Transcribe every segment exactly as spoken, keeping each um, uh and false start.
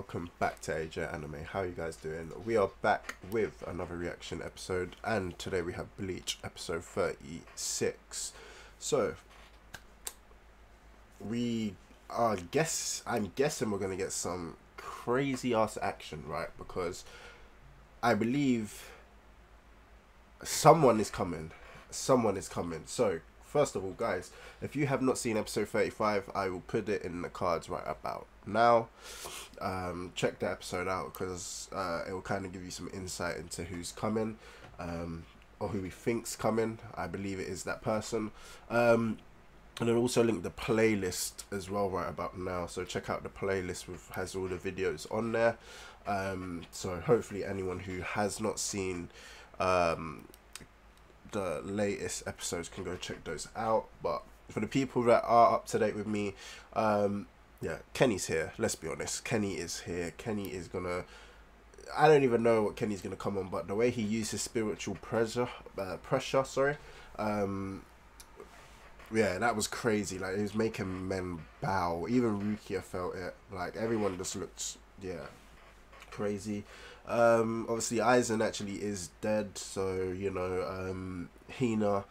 welcome back to A J Anime. How are you guys doing? We are back with another reaction episode, and today we have Bleach episode thirty-six. So we are guess I'm guessing we're gonna get some crazy ass action, right? Because I believe someone is coming. Someone is coming. So first of all, guys, if you have not seen episode thirty-five, I will put it in the cards right about now. Um, check that episode out because uh, it will kind of give you some insight into who's coming, um, or who we think's coming. I believe it is that person. Um, and I'll also link the playlist as well right about now. So check out the playlist, which has all the videos on there. Um, so hopefully anyone who has not seen Um, the latest episodes can go check those out. But for the people that are up to date with me, um yeah, Kenny's here. Let's be honest, Kenny is here. Kenny is gonna, I don't even know what Kenny's gonna come on, but the way he uses spiritual pressure uh, pressure sorry um yeah, that was crazy. Like, he was making men bow. Even Rukia felt it. Like, everyone just looked, yeah, crazy. Um obviously Aizen actually is dead, so you know, um Hina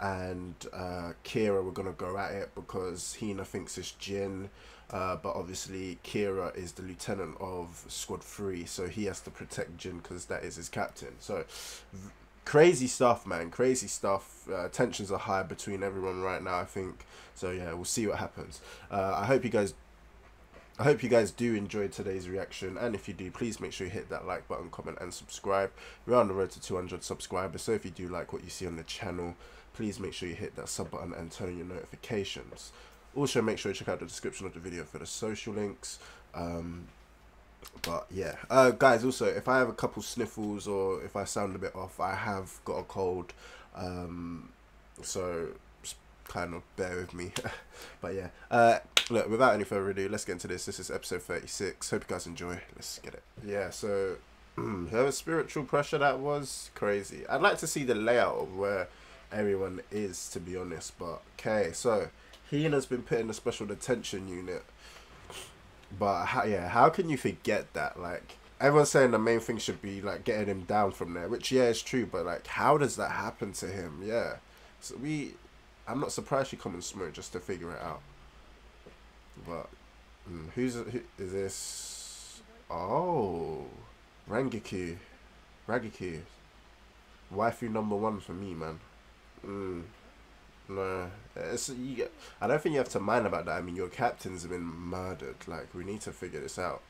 and uh Kira were gonna go at it because Hina thinks it's Jin, uh but obviously Kira is the lieutenant of squad three, so he has to protect Jin because that is his captain. So crazy stuff, man, crazy stuff. Uh, tensions are high between everyone right now, I think. So yeah, we'll see what happens. uh I hope you guys I hope you guys do enjoy today's reaction, and if you do, please make sure you hit that like button, comment and subscribe. We're on the road to two hundred subscribers, so if you do like what you see on the channel, please make sure you hit that sub button and turn on your notifications. Also make sure you check out the description of the video for the social links. Um, but yeah, uh, guys, also if I have a couple sniffles or if I sound a bit off, I have got a cold, um, so kind of bear with me. But yeah, uh look, without any further ado, let's get into this. This is episode thirty-six. Hope you guys enjoy. Let's get it. Yeah, so her spiritual pressure, that was crazy. I'd like to see the layout of where everyone is, to be honest. But okay, so Hina's been put in a special detention unit, but how, yeah, how can you forget that? Like, everyone's saying the main thing should be like getting him down from there, which yeah, it's true, but like, how does that happen to him? Yeah, so we I'm not surprised she come and smoke just to figure it out. But mm, who's who is this? Oh, Rangiku, Rangiku, waifu number one for me, man. Mm. No, it's, you get, I don't think you have to mind about that. I mean, your captain's been murdered. Like, we need to figure this out.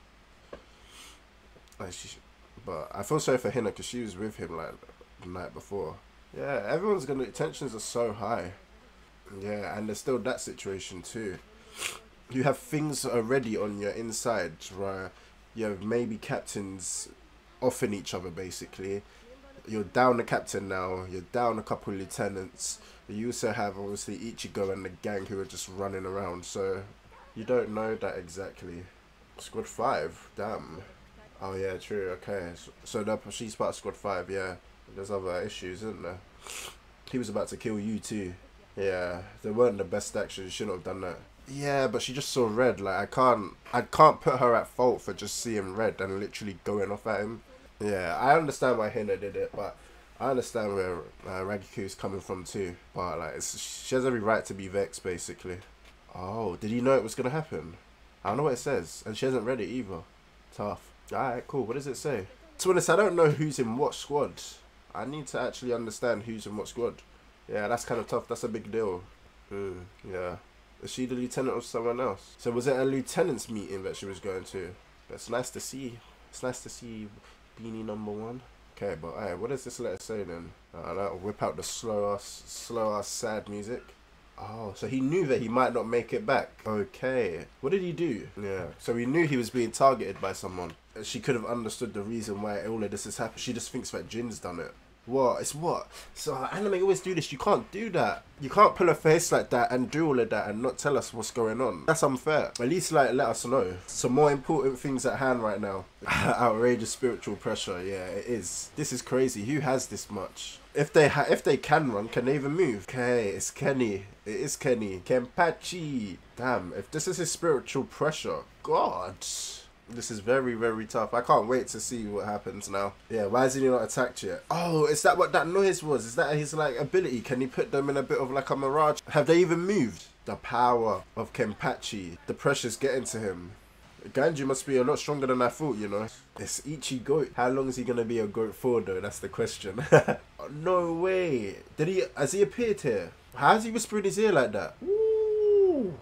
Like, she, but I feel sorry for Hina because she was with him like the night before. Yeah, everyone's gonna. Tensions are so high. Yeah, and there's still that situation too. You have things already on your inside where you have maybe captains offing each other, basically. You're down a captain now, you're down a couple of lieutenants. You also have obviously Ichigo and the gang who are just running around, so you don't know that exactly. Squad five, damn. Oh yeah, true, okay. So, so that, she's part of squad five, yeah. There's other issues, isn't there? He was about to kill you too. Yeah, they weren't the best action. She shouldn't have done that. Yeah, but she just saw red. Like, I can't, I can't put her at fault for just seeing red and literally going off at him. Yeah, I understand why Hina did it, but I understand where uh, Ragiku's coming from too. But like, it's, she has every right to be vexed, basically. Oh, did he know it was gonna happen? I don't know what it says, and she hasn't read it either. Tough. All right, cool. What does it say? To be honest, I don't know who's in what squad. I need to actually understand who's in what squad. Yeah, that's kind of tough. That's a big deal. Mm, yeah. Is she the lieutenant of someone else? So was it a lieutenant's meeting that she was going to? That's nice to see. It's nice to see Beanie number one. Okay, but hey, what does this letter say then? Uh, that'll whip out the slow-ass, slow-ass sad music. Oh, so he knew that he might not make it back. Okay. What did he do? Yeah. So he knew he was being targeted by someone. She could have understood the reason why all of this has happened. She just thinks that Jin's done it. What? It's what? So anime always do this. You can't do that. You can't pull a face like that and do all of that and not tell us what's going on. That's unfair. At least like let us know. Some more important things at hand right now. Outrageous spiritual pressure. Yeah, it is. This is crazy. Who has this much? If they ha if they can run, can they even move? Okay, it's Kenny. It is Kenny. Kenpachi. Damn. If this is his spiritual pressure, God. This is very, very tough. I can't wait to see what happens now. Yeah, why is he not attacked yet? Oh, is that what that noise was? Is that his, like, ability? Can he put them in a bit of, like, a mirage? Have they even moved? The power of Kenpachi. The pressure's getting to him. Ganju must be a lot stronger than I thought, you know. It's Ichigo. How long is he going to be a goat for, though? That's the question. No way. Did he... Has he appeared here? How's he whispering his ear like that?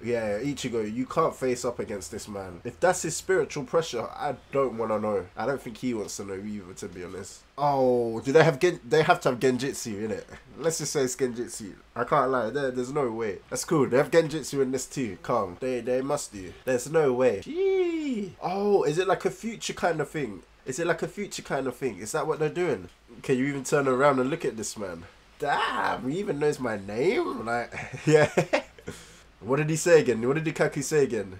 Yeah, Ichigo, you can't face up against this man. If that's his spiritual pressure, I don't want to know. I don't think he wants to know either, to be honest. Oh, do they have gen they have to have Genjutsu in it? Let's just say it's Genjutsu. I can't lie, there, there's no way. That's cool, they have Genjutsu in this too. Calm, they, they must do. There's no way. Gee. Oh, is it like a future kind of thing? Is it like a future kind of thing? Is that what they're doing? Can you even turn around and look at this man? Damn, he even knows my name? Like, yeah. What did he say again? What did Kaku say again?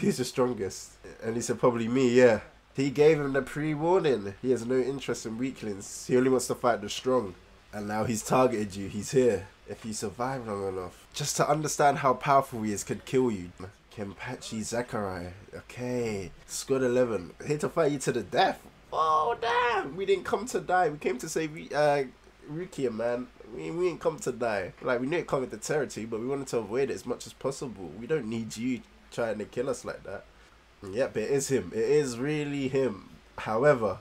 He's the strongest. And he said probably me, yeah. He gave him the pre-warning. He has no interest in weaklings. He only wants to fight the strong. And now he's targeted you. He's here. If you survive long enough. Just to understand how powerful he is could kill you. Kenpachi Zaraki. Okay. Squad eleven. Here to fight you to the death. Oh, damn. We didn't come to die. We came to save you. Uh, Rukia, man. We, we didn't come to die. Like, we knew it come with the territory, but we wanted to avoid it as much as possible. We don't need you trying to kill us like that. Yep, it is him. It is really him. However,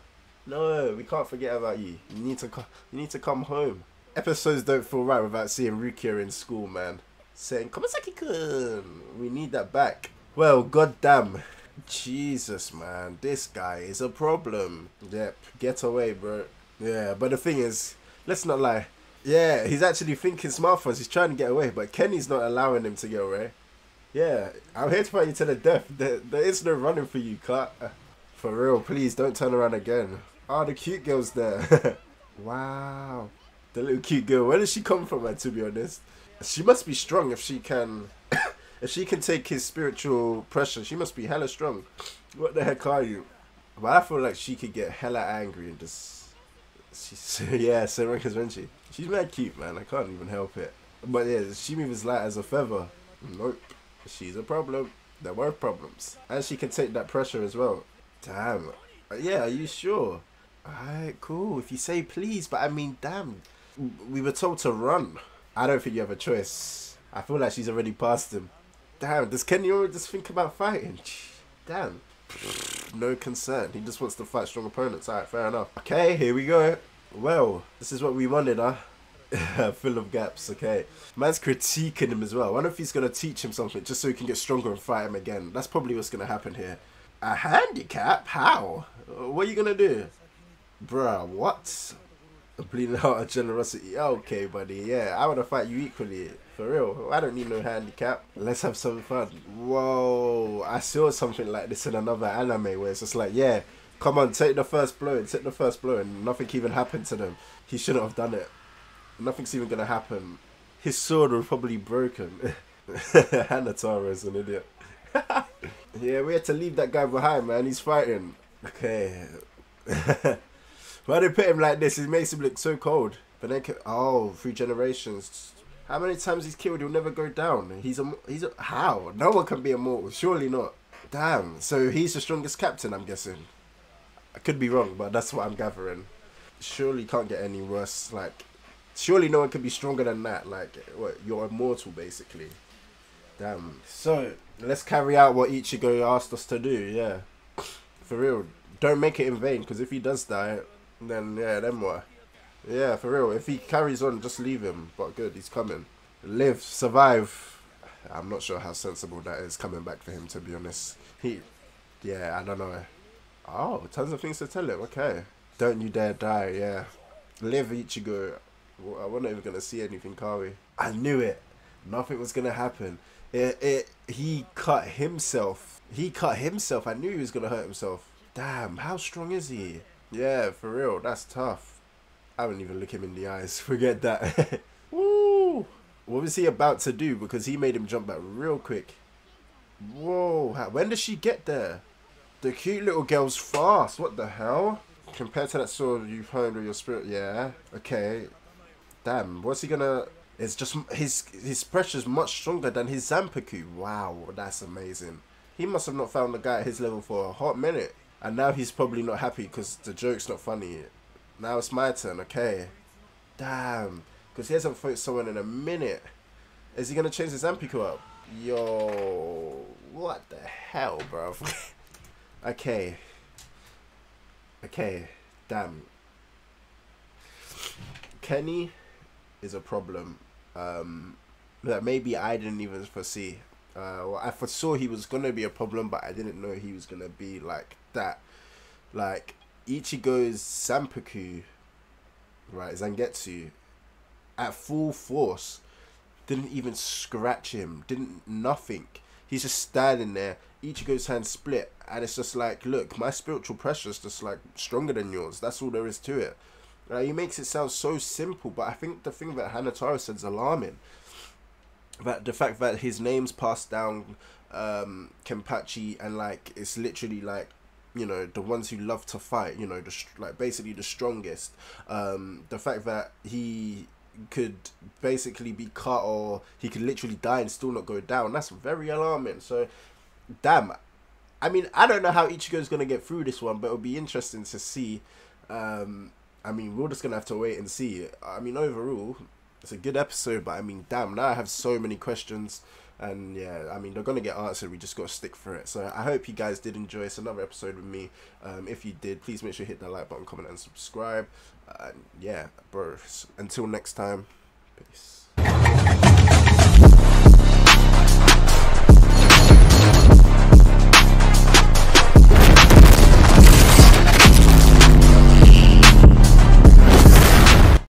no, we can't forget about you. You need to, you need to come home. Episodes don't feel right without seeing Rukia in school, man. Saying, Kamasaki-kun, we need that back. Well, goddamn. Jesus, man. This guy is a problem. Yep, get away, bro. Yeah, but the thing is, let's not lie. Yeah, he's actually thinking smart for us. He's trying to get away, but Kenny's not allowing him to get away. Yeah, I'm here to fight you to the death. There, there is no running for you, Clark. For real, please don't turn around again. Ah, oh, the cute girl's there. Wow. The little cute girl. Where does she come from, man, to be honest? She must be strong if she can... if she can take his spiritual pressure, she must be hella strong. What the heck are you? But I feel like she could get hella angry and just... She's, yeah, Serenka's Vinci. She's mad cute, man. I can't even help it. But yeah, she moves as light as a feather. Nope. She's a problem. There were problems. And she can take that pressure as well. Damn. Yeah, are you sure? Alright, cool. If you say please, but I mean, damn. We were told to run. I don't think you have a choice. I feel like she's already passed him. Damn, does Kenny already just think about fighting? Damn. No concern. He just wants to fight strong opponents. Alright, fair enough. Okay, here we go. Well, this is what we wanted, huh? Full of gaps, okay. Man's critiquing him as well. I wonder if he's going to teach him something just so he can get stronger and fight him again. That's probably what's going to happen here. A handicap? How? What are you going to do? Bruh, what? A bleeding heart of generosity. Okay, buddy. Yeah, I want to fight you equally. For real, I don't need no handicap. Let's have some fun. Whoa, I saw something like this in another anime where it's just like, yeah, come on, take the first blow and take the first blow and nothing even happened to them. He shouldn't have done it. Nothing's even going to happen. His sword was probably broken. Hanataro is an idiot. Yeah, we had to leave that guy behind, man. He's fighting. Okay. Why they put him like this? It makes him look so cold. But then, oh, three generations. How many times he's killed, he'll never go down. He's a, he's a, how? No one can be immortal, surely not. Damn, so he's the strongest captain, I'm guessing. I could be wrong, but that's what I'm gathering. Surely can't get any worse, like, surely no one could be stronger than that, like, what, you're immortal, basically. Damn. So, let's carry out what Ichigo asked us to do, yeah. For real, don't make it in vain, because if he does die, then, yeah, then what? Yeah, for real. If he carries on, just leave him. But good, he's coming. Live, survive. I'm not sure how sensible that is coming back for him, to be honest. He, yeah, I don't know. Oh, tons of things to tell him. Okay. Don't you dare die, yeah. Live, Ichigo. We're not even going to see anything, are we? I knew it. Nothing was going to happen. It, it, he cut himself. He cut himself. I knew he was going to hurt himself. Damn, how strong is he? Yeah, for real. That's tough. I wouldn't even look him in the eyes. Forget that. Woo! What was he about to do? Because he made him jump back real quick. Whoa! How, when does she get there? The cute little girl's fast. What the hell? Compared to that sword you've honed with your spirit. Yeah. Okay. Damn. What's he gonna... It's just... His, his pressure's much stronger than his Zanpaku. Wow. That's amazing. he must have not found the guy at his level for a hot minute. And now he's probably not happy because the joke's not funny yet. Now it's my turn, okay. Damn. Because he hasn't fought someone in a minute. Is he going to change his Zanpakutō up? Yo. What the hell, bro? Okay. Okay. Damn. Kenny is a problem um, that maybe I didn't even foresee. Uh, well, I foresaw he was going to be a problem, but I didn't know he was going to be like that. Like, Ichigo's Zanpaku, right, Zangetsu, at full force, didn't even scratch him, didn't nothing. He's just standing there, Ichigo's hand split, and it's just like, look, my spiritual pressure is just like stronger than yours. That's all there is to it. Like, he makes it sound so simple, but I think the thing that Hanataro said is alarming. That the fact that his name's passed down, um, Kenpachi, and like it's literally like, you know, the ones who love to fight, you know, the, like basically the strongest. Um, the fact that he could basically be cut or he could literally die and still not go down, that's very alarming. So, damn. I mean, I don't know how Ichigo's going to get through this one, but it'll be interesting to see. Um, I mean, we're just going to have to wait and see. I mean, overall, it's a good episode, but I mean, damn, now I have so many questions. And yeah, I mean, they're going to get answered. We just got to stick for it. So I hope you guys did enjoy. It's another episode with me. Um, if you did, please make sure you hit that like button, comment, and subscribe. Uh, yeah, bro. Until next time, peace.